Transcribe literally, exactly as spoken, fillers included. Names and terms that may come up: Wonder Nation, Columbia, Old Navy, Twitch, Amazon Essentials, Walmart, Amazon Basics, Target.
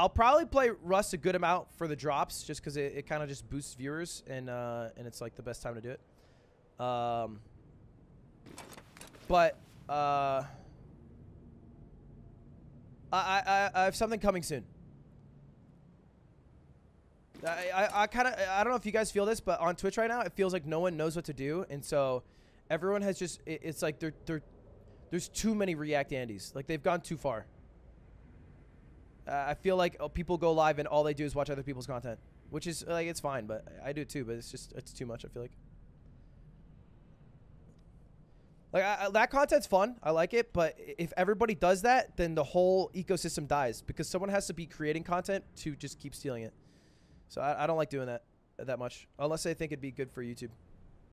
I'll probably play Rust a good amount for the drops, just because it, it kind of just boosts viewers, and uh, and it's like the best time to do it. Um, but uh, I, I I have something coming soon. I I, I kind of I don't know if you guys feel this, but on Twitch right now, it feels like no one knows what to do, and so everyone has just it, it's like they're they're there's too many React Andes. Like they've gone too far. Uh, I feel like oh, people go live and all they do is watch other people's content, which is like it's fine, but I do it too. But it's just it's too much. I feel like like I, I, that content's fun. I like it, but if everybody does that, then the whole ecosystem dies because someone has to be creating content to just keep stealing it. So I, I don't like doing that that much unless I think it'd be good for YouTube.